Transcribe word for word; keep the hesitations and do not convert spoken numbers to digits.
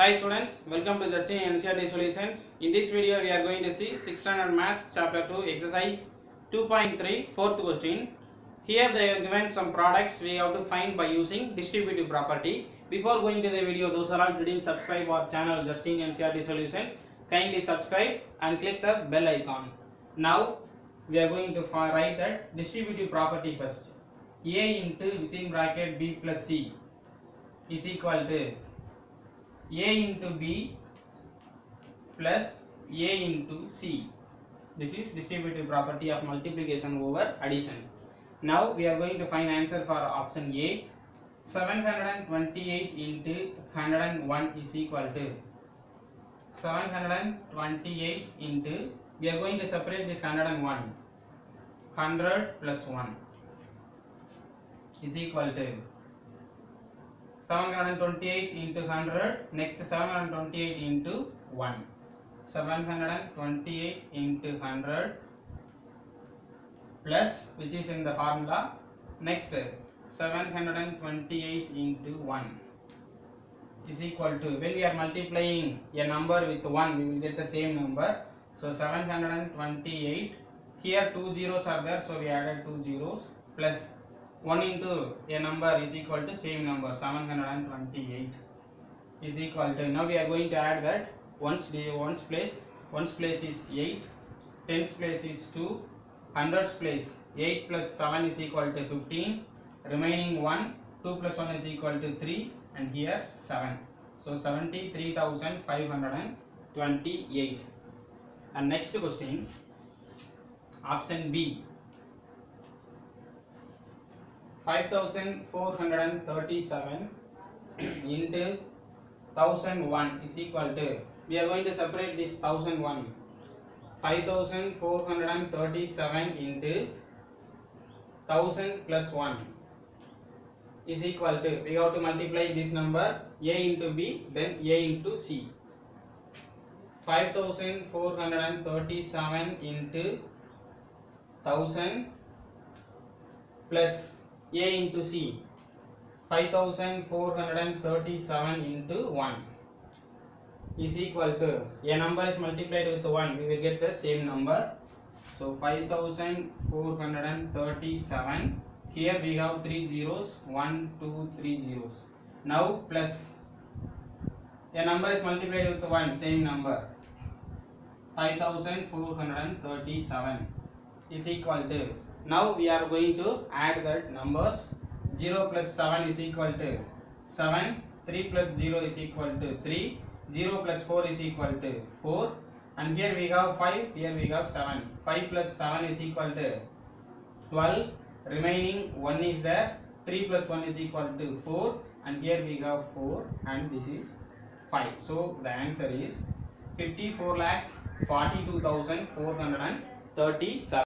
Hi students, welcome to Justin N C E R T Solutions. In this video we are going to see sixth standard maths chapter two exercise two point three fourth question. Here they are given some products we have to find by using distributive property. Before going to the video, those are all who didn't subscribe our channel Justin N C E R T Solutions, kindly subscribe and click the bell icon. Now we are going to write that distributive property first. A into within bracket b plus c is equal to a into b plus a into c. This is distributive property of multiplication over addition. Now we are going to find answer for option A. seven hundred twenty-eight into one hundred one is equal to seven hundred twenty-eight into, we are going to separate this one hundred one, one hundred plus one is equal to seven hundred twenty-eight into one hundred, next seven hundred twenty-eight into one, seven hundred twenty-eight into one hundred plus, which is in the formula, next seven hundred twenty-eight into one is equal to, when we are multiplying a number with one, we will get the same number. So seven hundred twenty-eight, here two zeros are there, so we added two zeros, plus one into a number is equal to same number, seven hundred twenty-eight is equal to, now we are going to add that ones, ones place, ones place is eight, tens place is two, hundreds place, eight plus seven is equal to fifteen, remaining one, two plus one is equal to three, and here seven. So seventy-three thousand five hundred twenty-eight. And next question, option B. five thousand four hundred thirty-seven into one thousand one is equal to, we are going to separate this one thousand one. five thousand four hundred thirty-seven into one thousand plus one is equal to, we have to multiply this number a into b, then a into c. five thousand four hundred thirty-seven into one thousand plus a into c, five thousand four hundred thirty-seven into one is equal to, a number is multiplied with one, we will get the same number. So five thousand four hundred thirty-seven, here we have three zeros, one, two, three zeros. Now plus, a number is multiplied with one, same number, five thousand four hundred thirty-seven is equal to, now we are going to add that numbers, zero plus seven is equal to seven, three plus zero is equal to three, zero plus four is equal to four, and here we have five, here we have seven, five plus seven is equal to twelve, remaining one is there, three plus one is equal to four, and here we have four, and this is five. So the answer is fifty-four lakhs forty-two thousand four hundred thirty-seven.